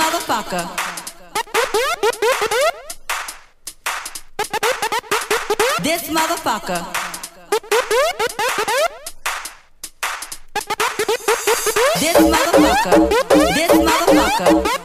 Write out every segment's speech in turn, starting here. motherfucker. This motherfucker. This motherfucker. This motherfucker.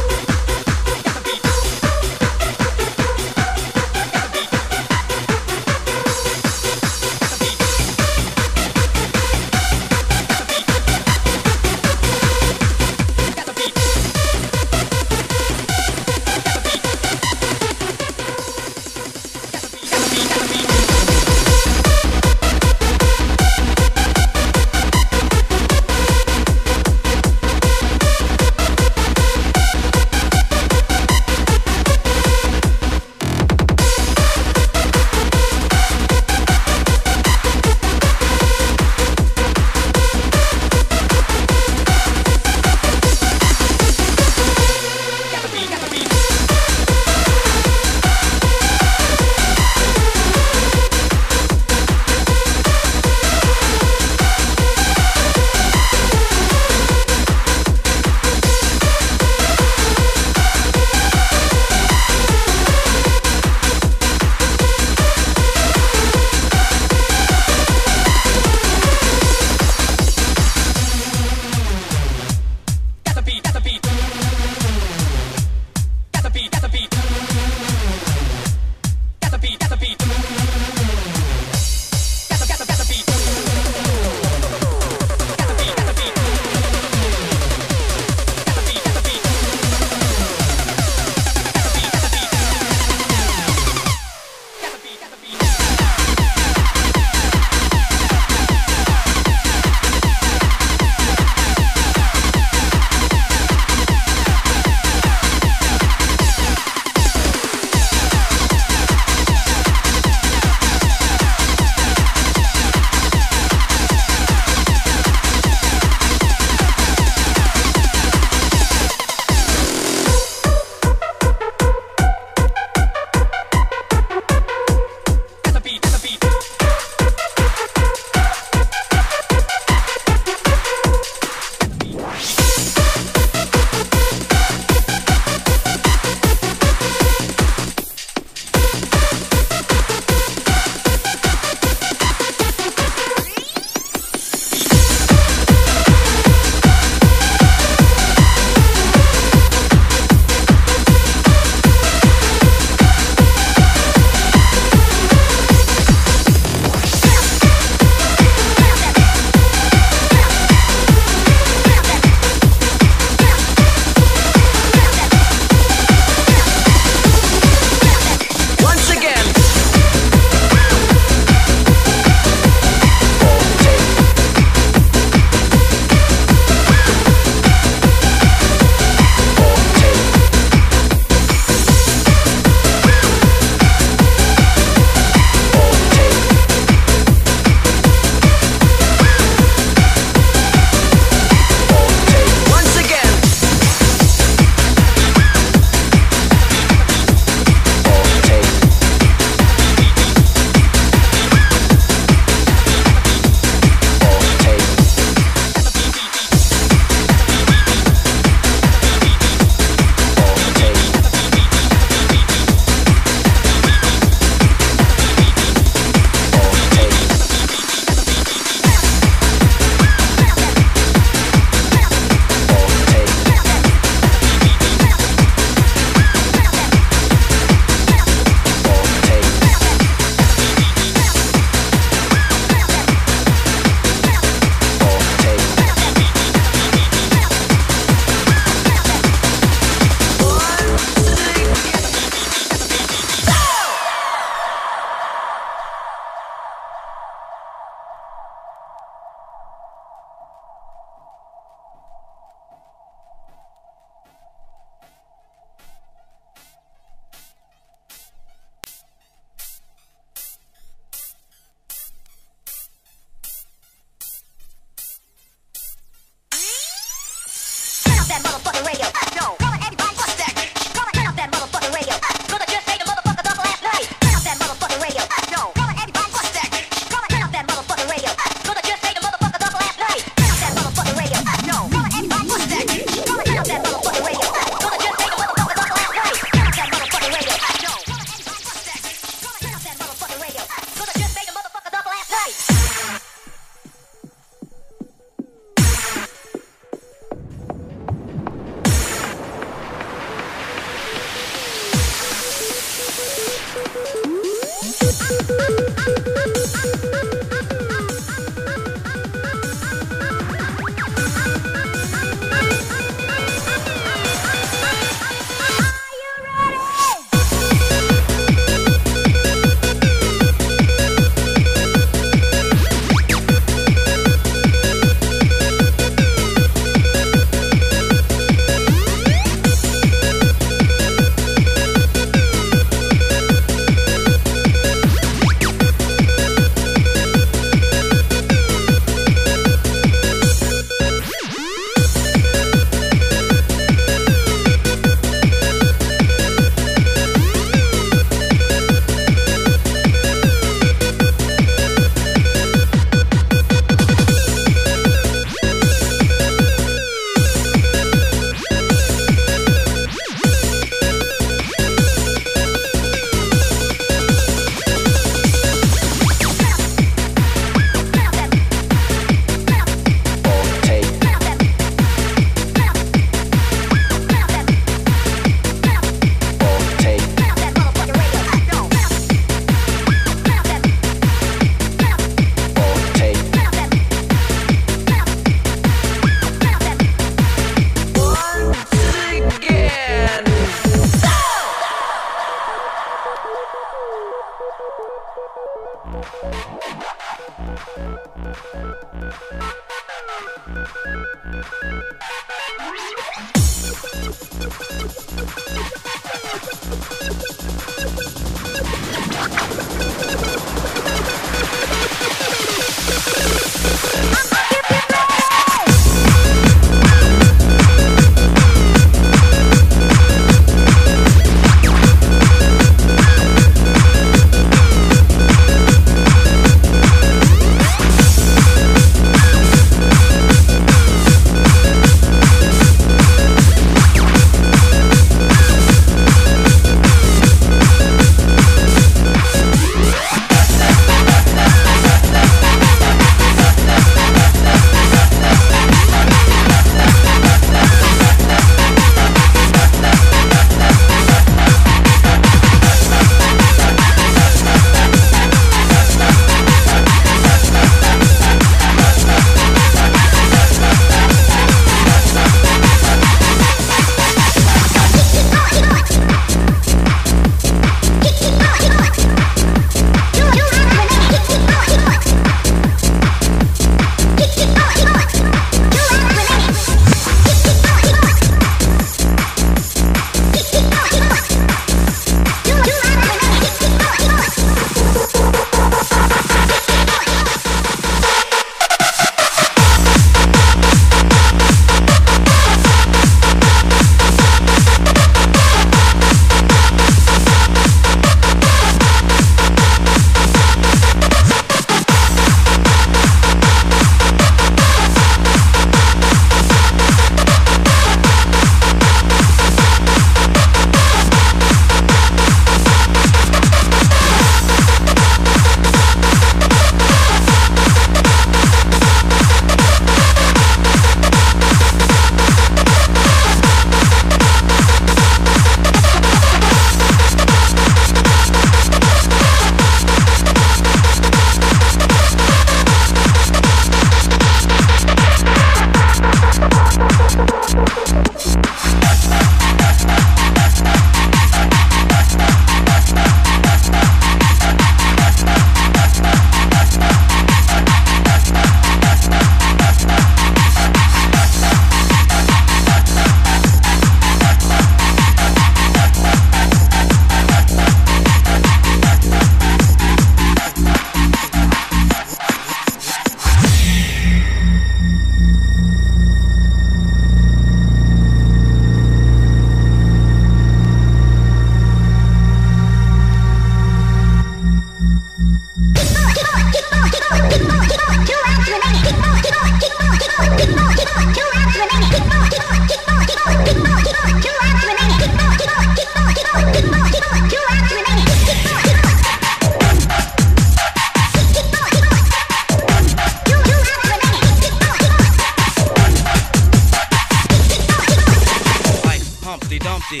Dumpty.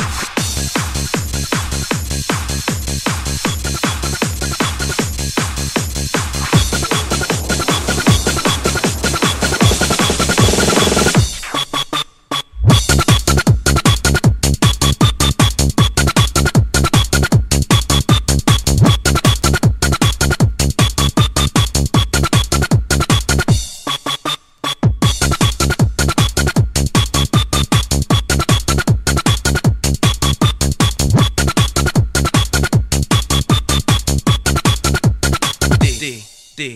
see.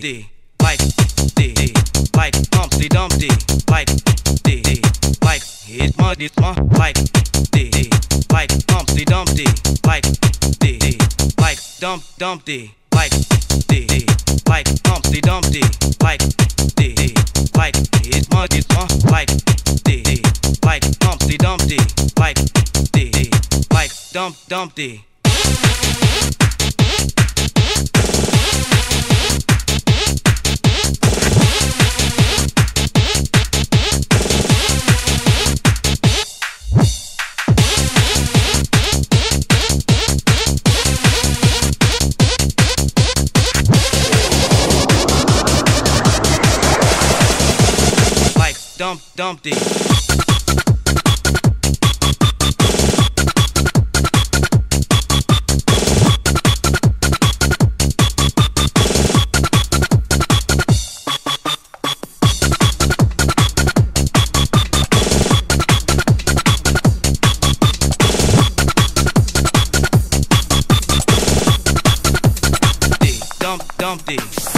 D like D like Humpty Dumpty like D like his mud is my like D like Humpty Dumpty like D like Dump Dumpty like D like Humpty Dumpty like D like his mud is my like Humpty Dumpty like D like Dump Dumpty. Dump Dumpty. Dump Dumpty.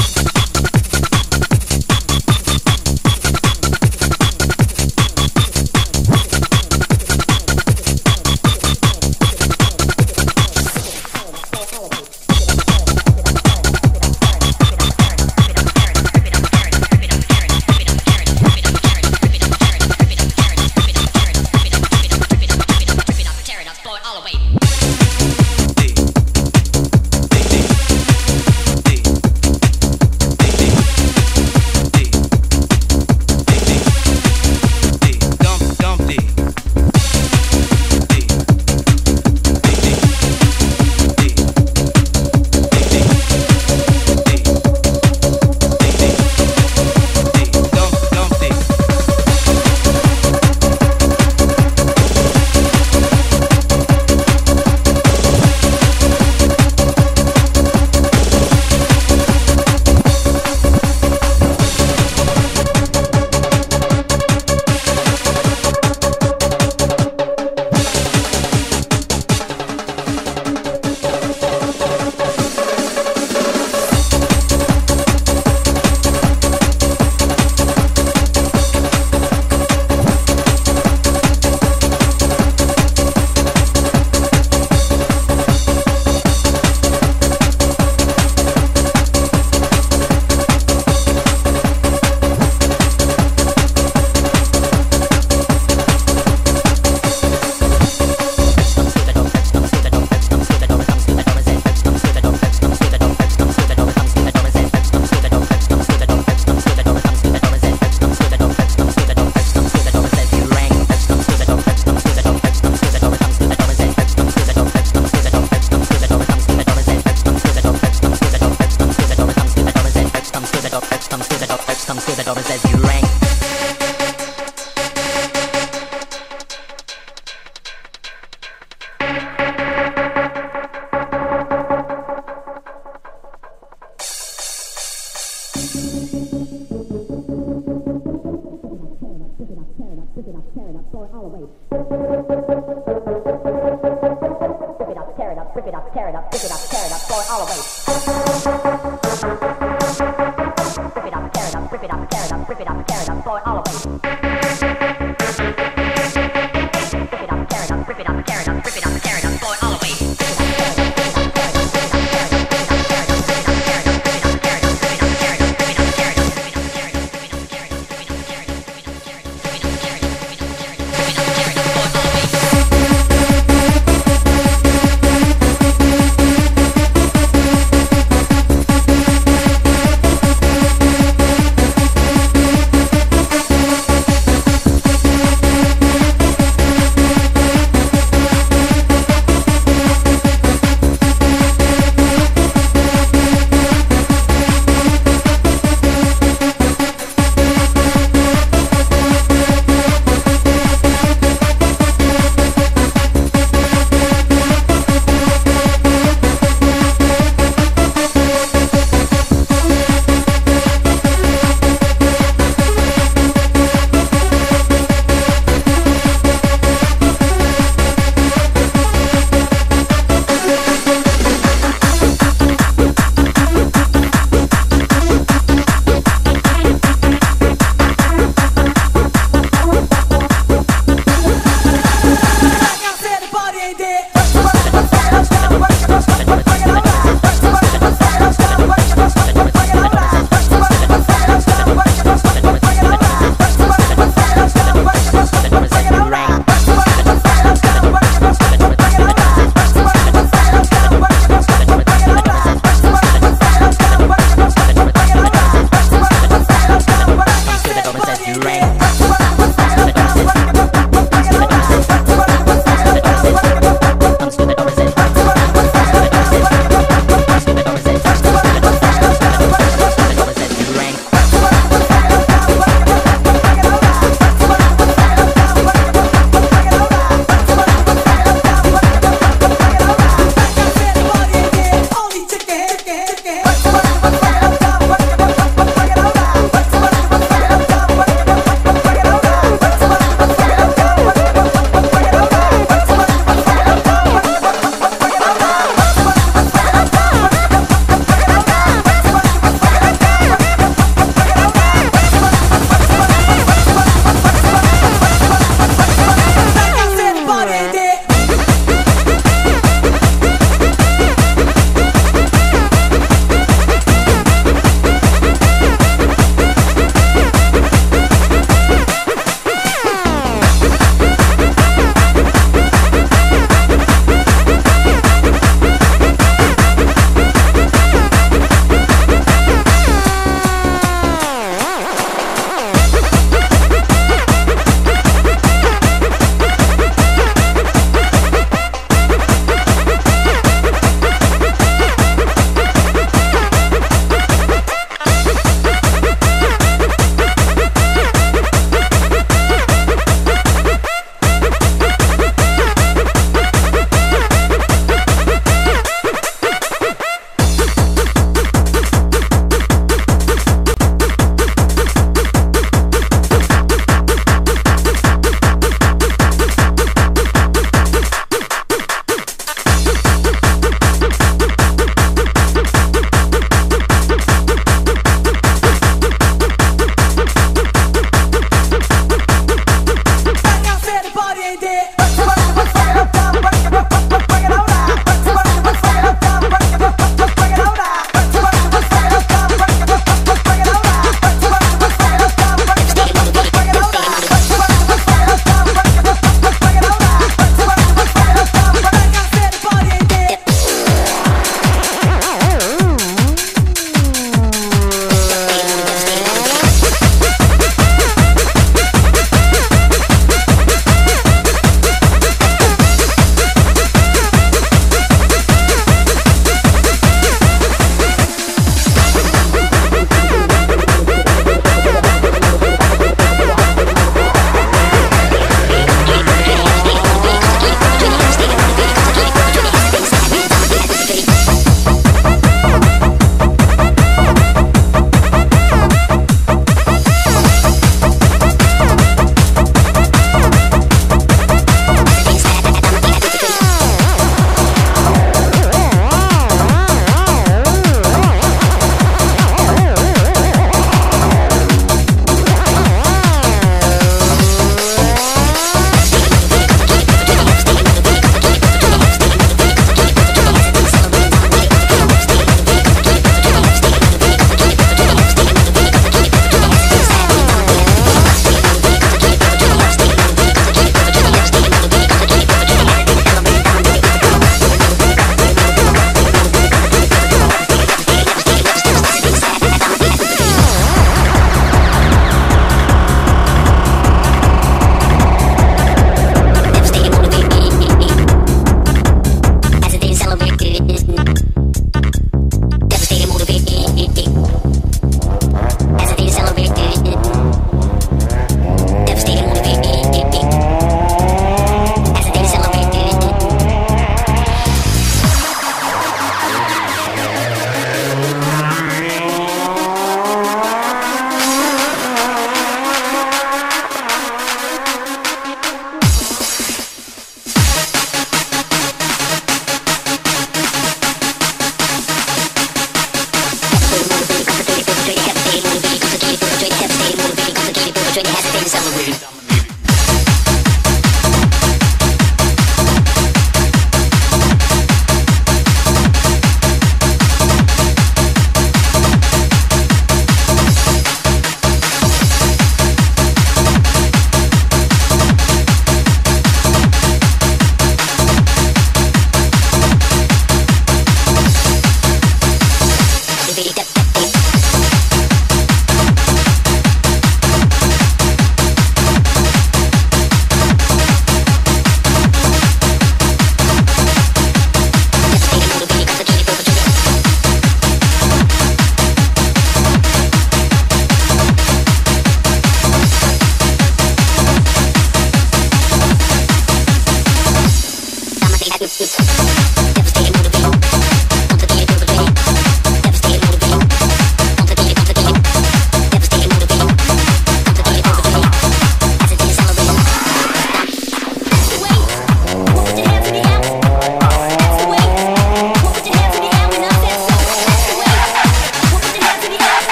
children has been celebrated.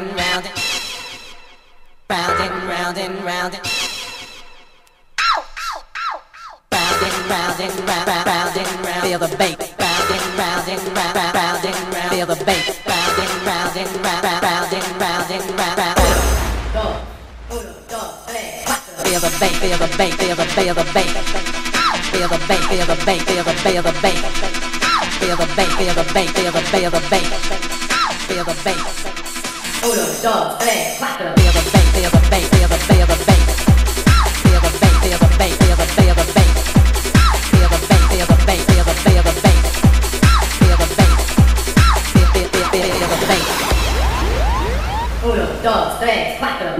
and round it, round and round and round it, round and round and round, round and round. Feel the bass, round and round and round, round and round. Feel the bass, round and round and round, round and round and round. Feel the bass, feel the bass, feel the bass, feel the bass, feel the bass, feel the bass, feel the bass, feel the bass. Feel the bass, feel the bass, feel the bass, feel the bass, feel the bass. Uno, dos, tres, cuatro. Feel the bass, feel the bass, feel the bass, feel the bass. Feel the bass, feel the bass, feel the bass, feel the bass. Feel the bass, feel the bass, feel the bass, feel the bass. Feel the bass, feel the bass. Uno, dos, tres, cuatro.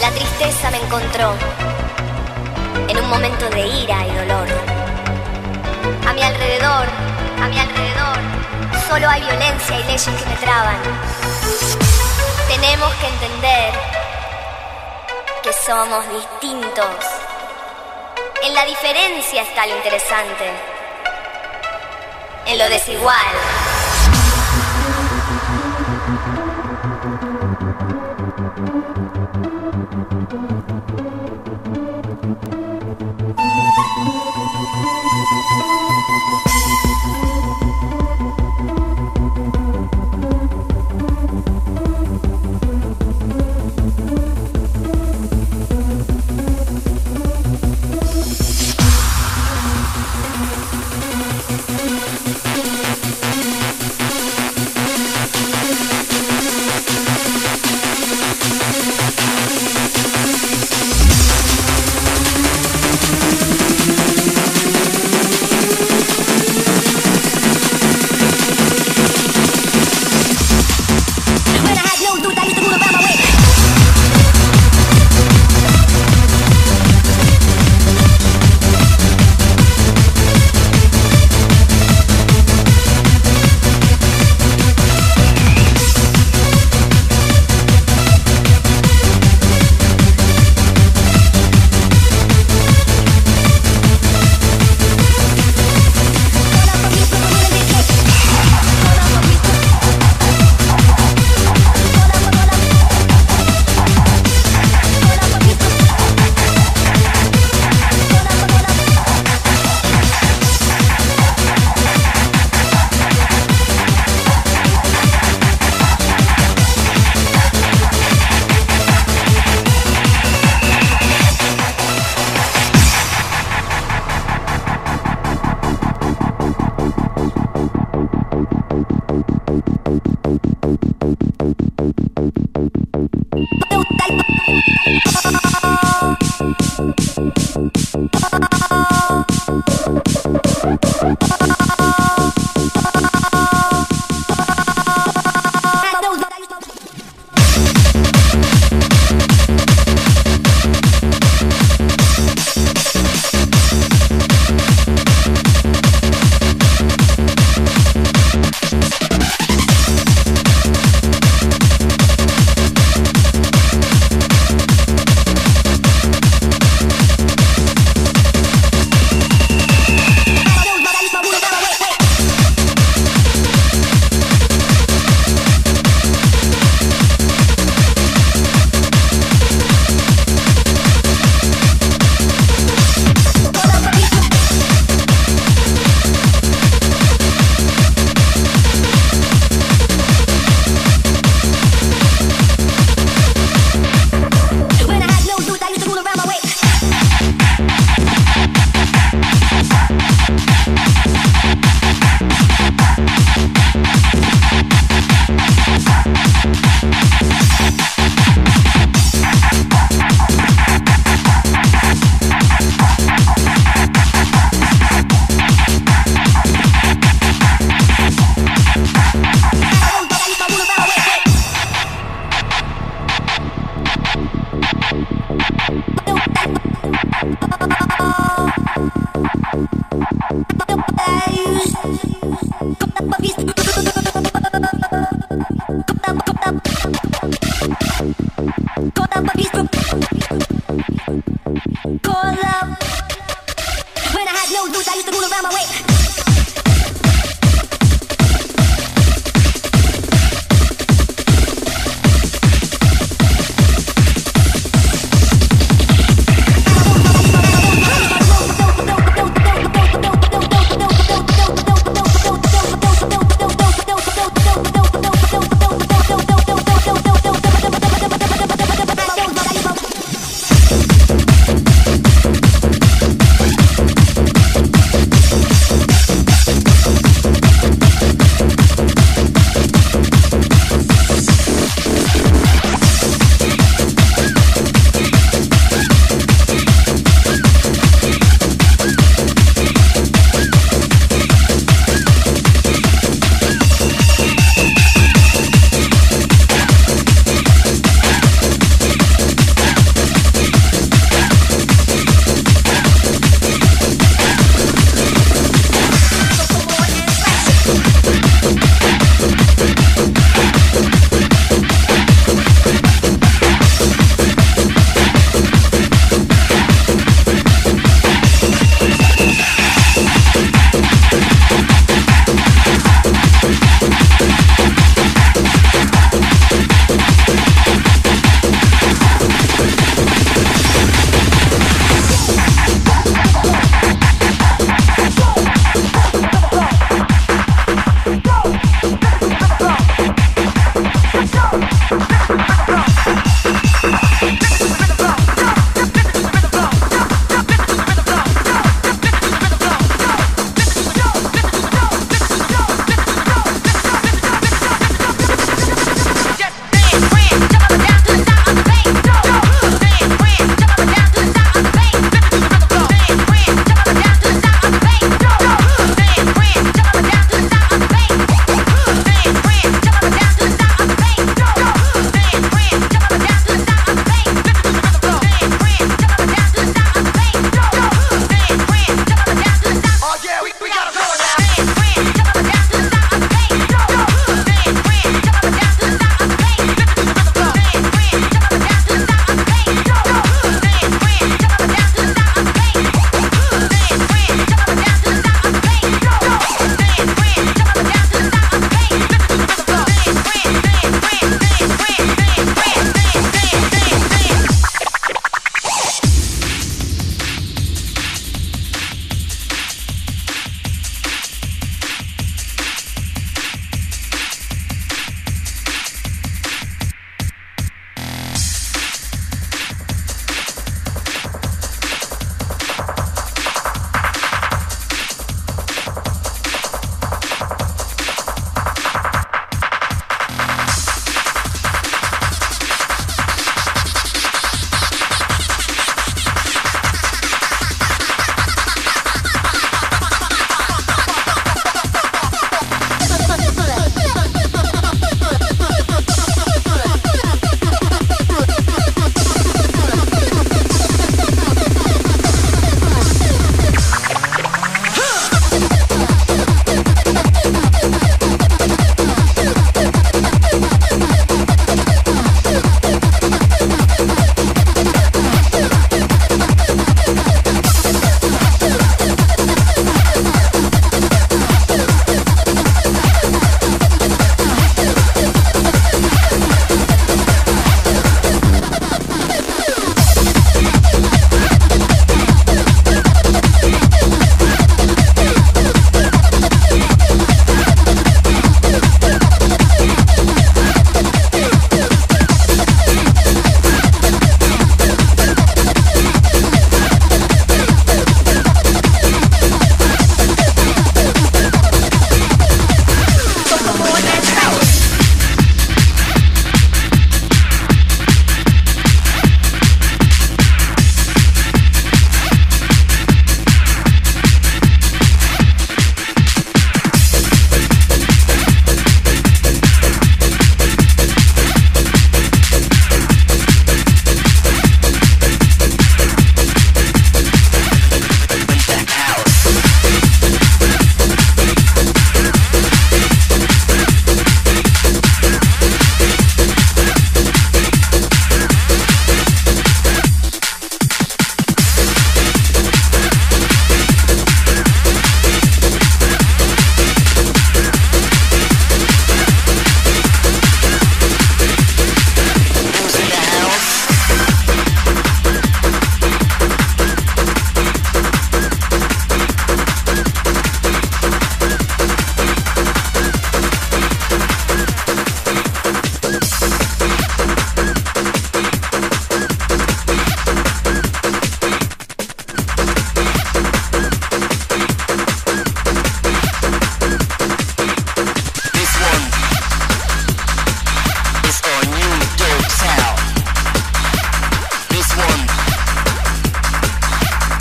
La tristeza me encontró en un momento de ira y dolor. A mi alrededor, solo hay violencia y leyes que me traban. Tenemos que entender que somos distintos. En la diferencia está lo interesante, en lo desigual.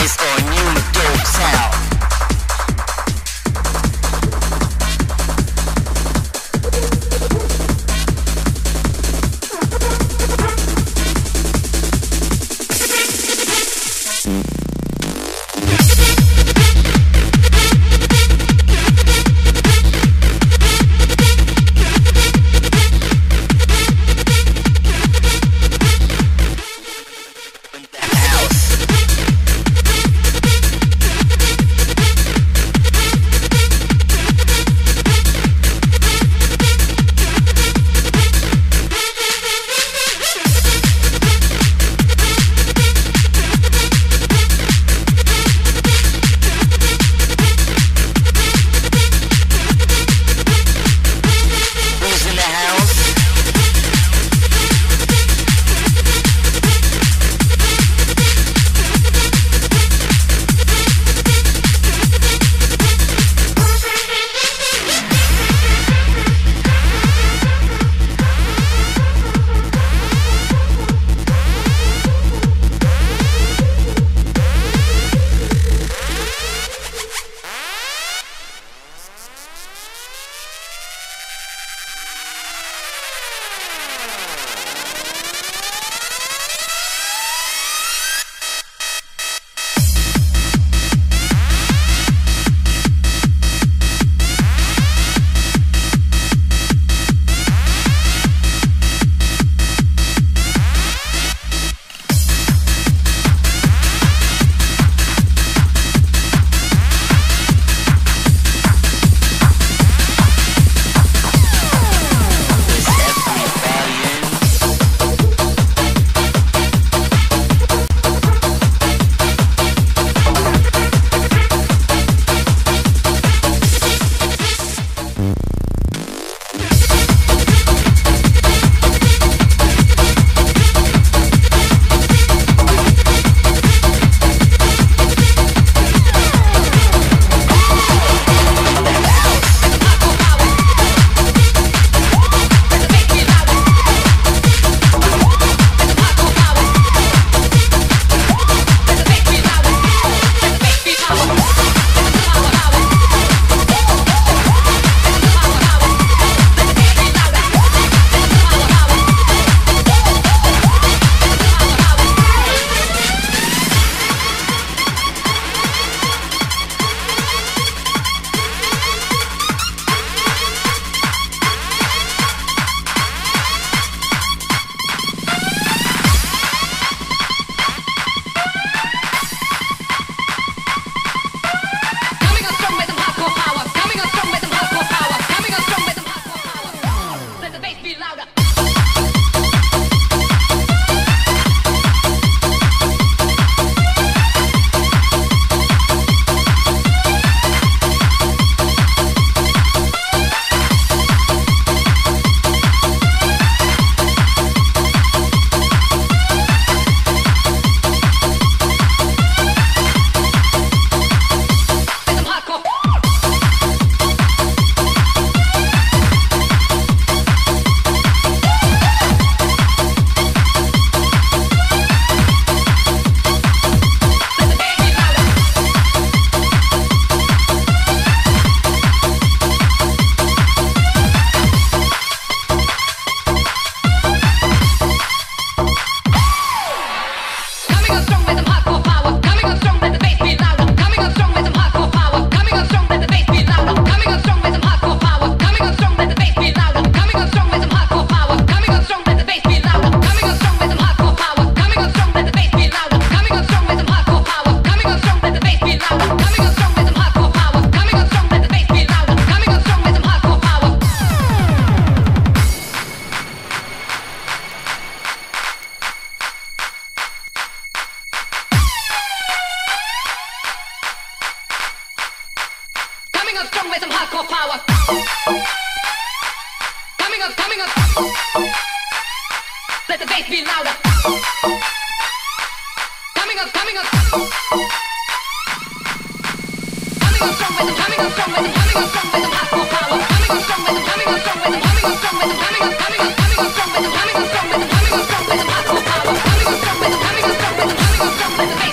is our new dope sound. Coming up strong with some hardcore power.